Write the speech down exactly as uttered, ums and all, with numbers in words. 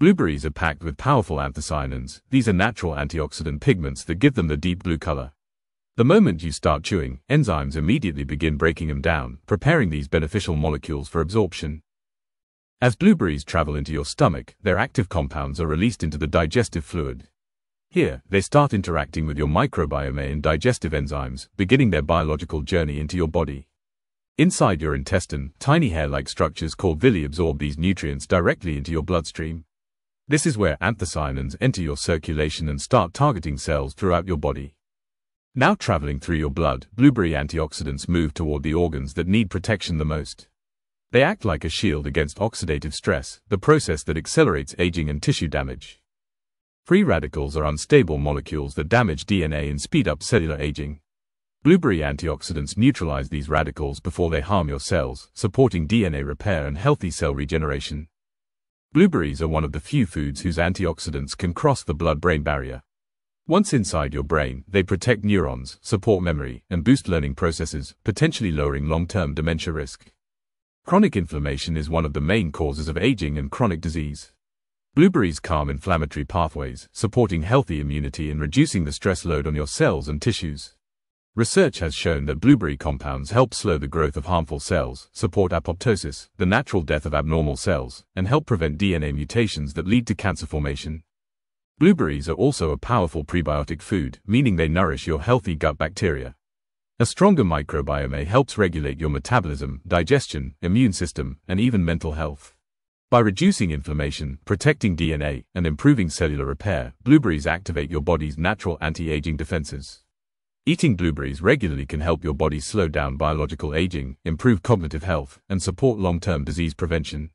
Blueberries are packed with powerful anthocyanins. These are natural antioxidant pigments that give them the deep blue color. The moment you start chewing, enzymes immediately begin breaking them down, preparing these beneficial molecules for absorption. As blueberries travel into your stomach, their active compounds are released into the digestive fluid. Here, they start interacting with your microbiome and digestive enzymes, beginning their biological journey into your body. Inside your intestine, tiny hair-like structures called villi absorb these nutrients directly into your bloodstream. This is where anthocyanins enter your circulation and start targeting cells throughout your body. Now traveling through your blood, blueberry antioxidants move toward the organs that need protection the most. They act like a shield against oxidative stress, the process that accelerates aging and tissue damage. Free radicals are unstable molecules that damage D N A and speed up cellular aging. Blueberry antioxidants neutralize these radicals before they harm your cells, supporting D N A repair and healthy cell regeneration. Blueberries are one of the few foods whose antioxidants can cross the blood-brain barrier. Once inside your brain, they protect neurons, support memory, and boost learning processes, potentially lowering long-term dementia risk. Chronic inflammation is one of the main causes of aging and chronic disease. Blueberries calm inflammatory pathways, supporting healthy immunity and reducing the stress load on your cells and tissues. Research has shown that blueberry compounds help slow the growth of harmful cells, support apoptosis, the natural death of abnormal cells, and help prevent D N A mutations that lead to cancer formation. Blueberries are also a powerful prebiotic food, meaning they nourish your healthy gut bacteria. A stronger microbiome helps regulate your metabolism, digestion, immune system, and even mental health. By reducing inflammation, protecting D N A, and improving cellular repair, blueberries activate your body's natural anti-aging defenses. Eating blueberries regularly can help your body slow down biological aging, improve cognitive health, and support long-term disease prevention.